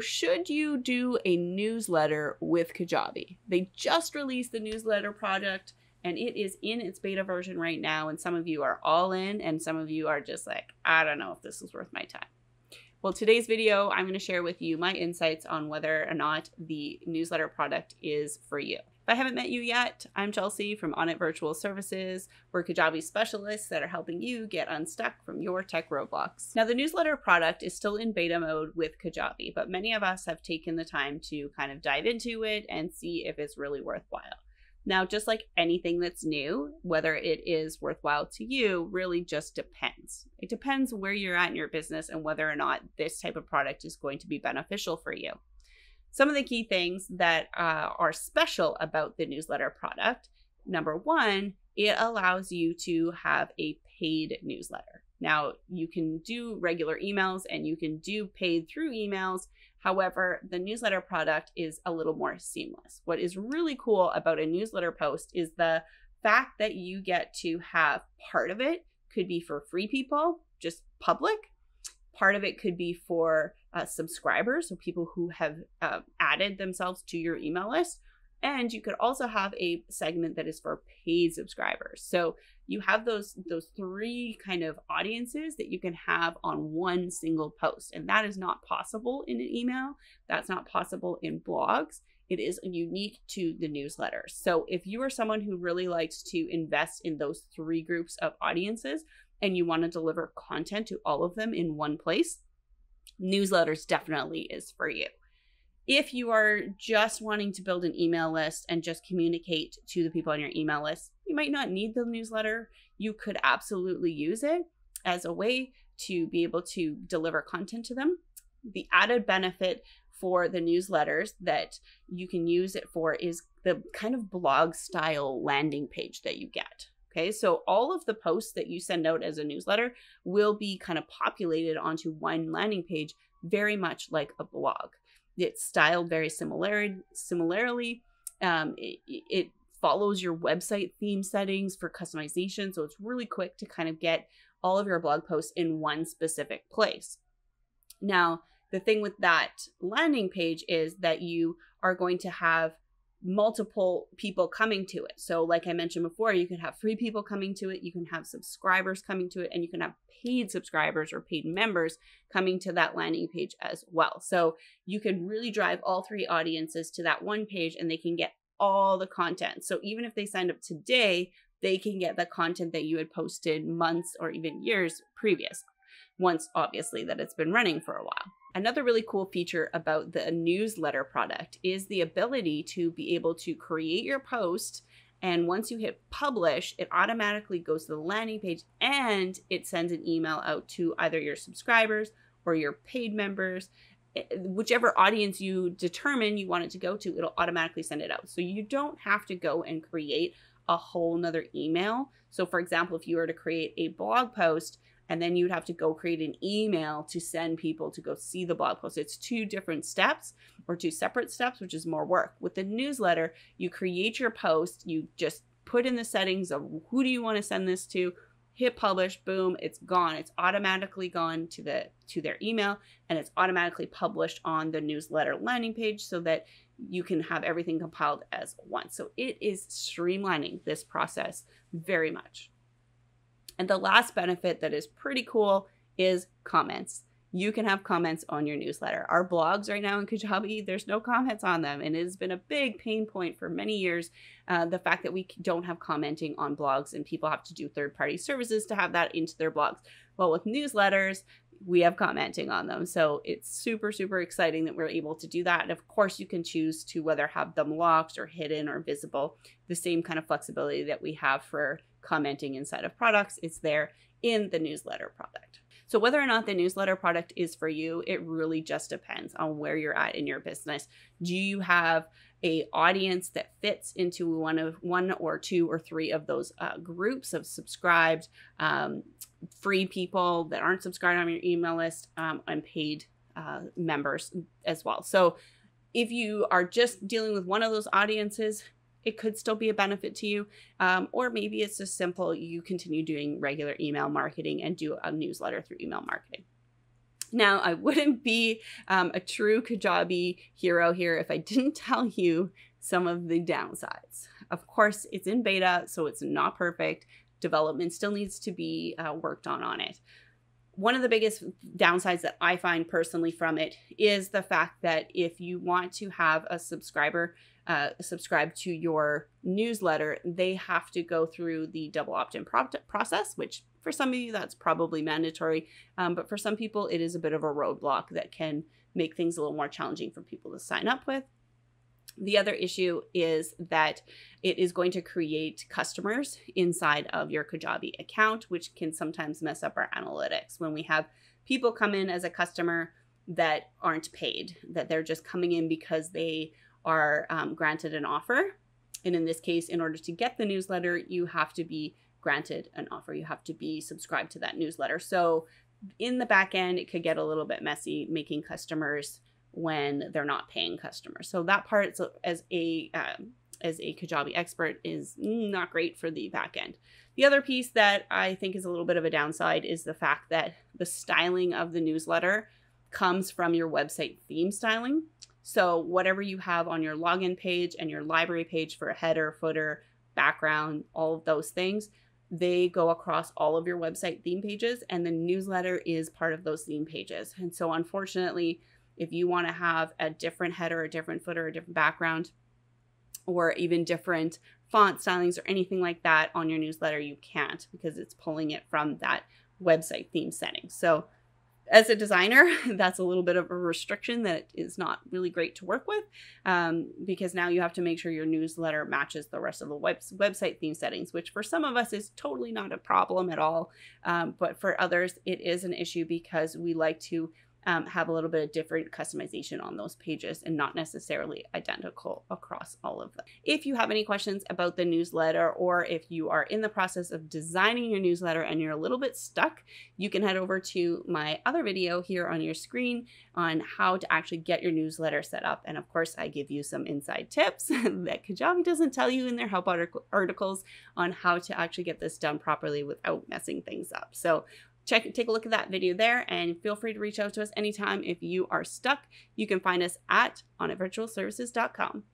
Should you do a newsletter with Kajabi? They just released the newsletter product and it is in its beta version right now. And some of you are all in and some of you are just like, I don't know if this is worth my time. Well, today's video, I'm going to share with you my insights on whether or not the newsletter product is for you. If I haven't met you yet, I'm Chelsea from Onit Virtual Services. We're Kajabi specialists that are helping you get unstuck from your tech roadblocks. Now, the newsletter product is still in beta mode with Kajabi, but many of us have taken the time to kind of dive into it and see if it's really worthwhile. Now, just like anything that's new, whether it is worthwhile to you really just depends. It depends where you're at in your business and whether or not this type of product is going to be beneficial for you. Some of the key things that are special about the newsletter product. Number one, it allows you to have a paid newsletter. Now, you can do regular emails and you can do paid through emails. However, the newsletter product is a little more seamless. What is really cool about a newsletter post is the fact that you get to have part of it could be for free people, just public. Part of it could be for subscribers, so people who have added themselves to your email list. And you could also have a segment that is for paid subscribers. So you have those three kind of audiences that you can have on one single post. And that is not possible in an email. That's not possible in blogs. It is unique to the newsletter. So if you are someone who really likes to invest in those three groups of audiences, and you want to deliver content to all of them in one place, newsletters definitely is for you. If you are just wanting to build an email list and just communicate to the people on your email list, you might not need the newsletter. You could absolutely use it as a way to be able to deliver content to them. The added benefit for the newsletters that you can use it for is the kind of blog style landing page that you get. Okay, so all of the posts that you send out as a newsletter will be kind of populated onto one landing page, very much like a blog. It's styled very similarly. It follows your website theme settings for customization. So it's really quick to kind of get all of your blog posts in one specific place. Now, the thing with that landing page is that you are going to have multiple people coming to it. So like I mentioned before, you can have free people coming to it, you can have subscribers coming to it, and you can have paid subscribers or paid members coming to that landing page as well. So you can really drive all three audiences to that one page and they can get all the content. So even if they signed up today, they can get the content that you had posted months or even years previous, once obviously that it's been running for a while. Another really cool feature about the newsletter product is the ability to be able to create your post, and once you hit publish, it automatically goes to the landing page and it sends an email out to either your subscribers or your paid members. Whichever audience you determine you want it to go to, it'll automatically send it out. So you don't have to go and create a whole nother email. So for example, if you were to create a blog post, and then you'd have to go create an email to send people to go see the blog post. It's two different steps or two separate steps, which is more work. With the newsletter, you create your post, you just put in the settings of who do you want to send this to, hit publish, boom, it's gone. It's automatically gone to their email and it's automatically published on the newsletter landing page so that you can have everything compiled as one. So it is streamlining this process very much. And the last benefit that is pretty cool is comments. You can have comments on your newsletter. Our blogs right now in Kajabi, there's no comments on them. And it has been a big pain point for many years. The fact that we don't have commenting on blogs and people have to do third-party services to have that into their blogs. Well, with newsletters, we have commenting on them. So it's super, super exciting that we're able to do that. And of course, you can choose to whether have them locked or hidden or visible, the same kind of flexibility that we have for commenting inside of products. It's there in the newsletter product. So whether or not the newsletter product is for you, it really just depends on where you're at in your business. Do you have an audience that fits into one or two or three of those groups of subscribed, free people that aren't subscribed on your email list, and paid members as well? So if you are just dealing with one of those audiences, it could still be a benefit to you. Or maybe it's just simple, you continue doing regular email marketing and do a newsletter through email marketing. Now, I wouldn't be a true Kajabi hero here if I didn't tell you some of the downsides. Of course, it's in beta, so it's not perfect. Development still needs to be worked on it. One of the biggest downsides that I find personally from it is the fact that if you want to have a subscriber subscribe to your newsletter, they have to go through the double opt-in process, which for some of you that's probably mandatory, but for some people it is a bit of a roadblock that can make things a little more challenging for people to sign up with. The other issue is that it is going to create customers inside of your Kajabi account, which can sometimes mess up our analytics when we have people come in as a customer that aren't paid, that they're just coming in because they are granted an offer. And in this case, in order to get the newsletter, you have to be granted an offer. You have to be subscribed to that newsletter. So in the back end, it could get a little bit messy making customers when they're not paying customers. So that part as a Kajabi expert is not great for the back end. The other piece that I think is a little bit of a downside is the fact that the styling of the newsletter comes from your website theme styling. So whatever you have on your login page and your library page for a header, footer, background, all of those things, they go across all of your website theme pages, and the newsletter is part of those theme pages. And so unfortunately, if you want to have a different header, a different footer, a different background, or even different font stylings or anything like that on your newsletter, you can't, because it's pulling it from that website theme setting. So as a designer, that's a little bit of a restriction that is not really great to work with, because now you have to make sure your newsletter matches the rest of the website theme settings, which for some of us is totally not a problem at all. But for others, it is an issue because we like to have a little bit of different customization on those pages and not necessarily identical across all of them. If you have any questions about the newsletter, or if you are in the process of designing your newsletter and you're a little bit stuck, you can head over to my other video here on your screen on how to actually get your newsletter set up. And of course, I give you some inside tips that Kajabi doesn't tell you in their help articles on how to actually get this done properly without messing things up. So take a look at that video there, and feel free to reach out to us anytime if you are stuck. You can find us at onitvirtualservices.com.